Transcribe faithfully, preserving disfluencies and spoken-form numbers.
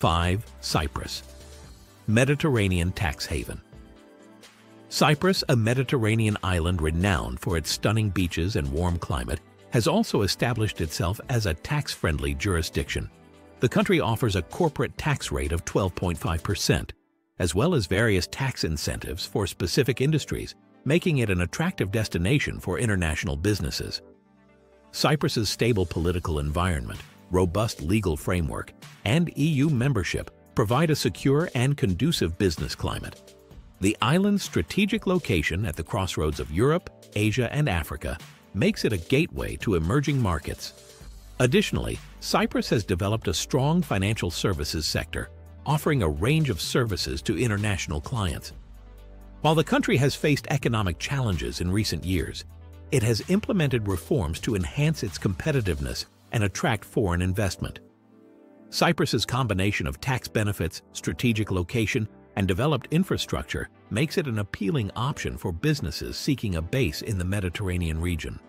five. Cyprus, Mediterranean tax haven. Cyprus, a Mediterranean island renowned for its stunning beaches and warm climate, has also established itself as a tax-friendly jurisdiction. The country offers a corporate tax rate of twelve point five percent, as well as various tax incentives for specific industries, making it an attractive destination for international businesses. Cyprus's stable political environment, robust legal framework, and E U membership provide a secure and conducive business climate. The island's strategic location at the crossroads of Europe, Asia, and Africa makes it a gateway to emerging markets. Additionally, Cyprus has developed a strong financial services sector, offering a range of services to international clients. While the country has faced economic challenges in recent years, it has implemented reforms to enhance its competitiveness and attract foreign investment. Cyprus's combination of tax benefits, strategic location, and developed infrastructure makes it an appealing option for businesses seeking a base in the Mediterranean region.